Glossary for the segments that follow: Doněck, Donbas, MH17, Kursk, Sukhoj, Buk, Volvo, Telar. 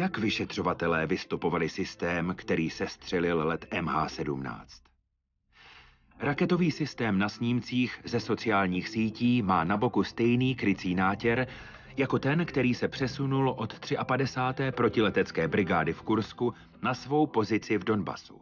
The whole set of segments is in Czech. Jak vyšetřovatelé vystopovali systém, který sestřelil let MH17? Raketový systém na snímcích ze sociálních sítí má na boku stejný krycí nátěr jako ten, který se přesunul od 53. protiletecké brigády v Kursku na svou pozici v Donbasu.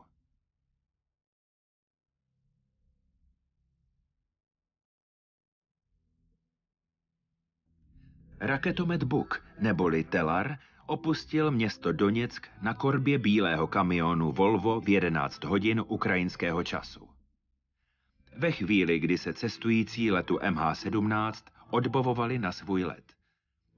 Raketomet Buk, neboli Telar, opustil město Doněck na korbě bílého kamionu Volvo v 11 hodin ukrajinského času. Ve chvíli, kdy se cestující letu MH17 odbovovali na svůj let.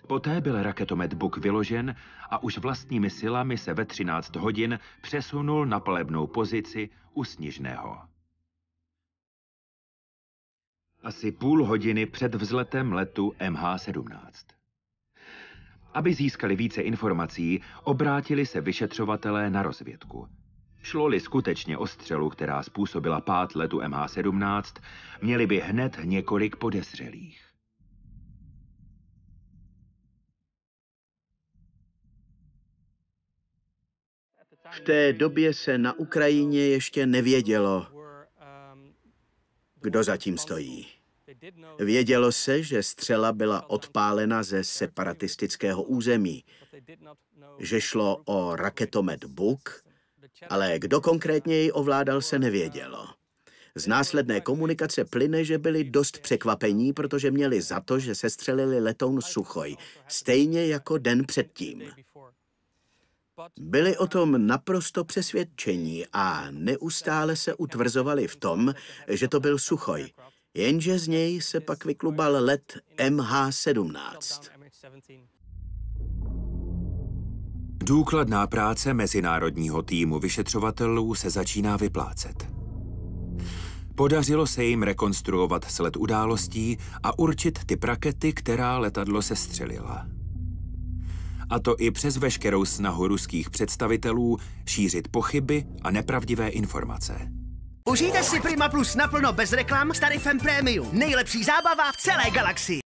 Poté byl raketomet Buk vyložen a už vlastními silami se ve 13 hodin přesunul na palebnou pozici u Sněžného. Asi půl hodiny před vzletem letu MH17. Aby získali více informací, obrátili se vyšetřovatelé na rozvědku. Šlo-li skutečně o střelu, která způsobila pád letu MH17, měli by hned několik podezřelých. V té době se na Ukrajině ještě nevědělo, kdo za tím stojí. Vědělo se, že střela byla odpálena ze separatistického území, že šlo o raketomet Buk, ale kdo konkrétně jej ovládal, se nevědělo. Z následné komunikace plyne, že byli dost překvapení, protože měli za to, že sestřelili letoun Sukhoj, stejně jako den předtím. Byli o tom naprosto přesvědčení a neustále se utvrzovali v tom, že to byl Sukhoj, jenže z něj se pak vyklubal let MH17. Důkladná práce mezinárodního týmu vyšetřovatelů se začíná vyplácet. Podařilo se jim rekonstruovat sled událostí a určit typ rakety, která letadlo sestřelila. A to i přes veškerou snahu ruských představitelů šířit pochyby a nepravdivé informace. Užijte si Prima Plus naplno bez reklam s tarifem Premium. Nejlepší zábava v celé galaxii.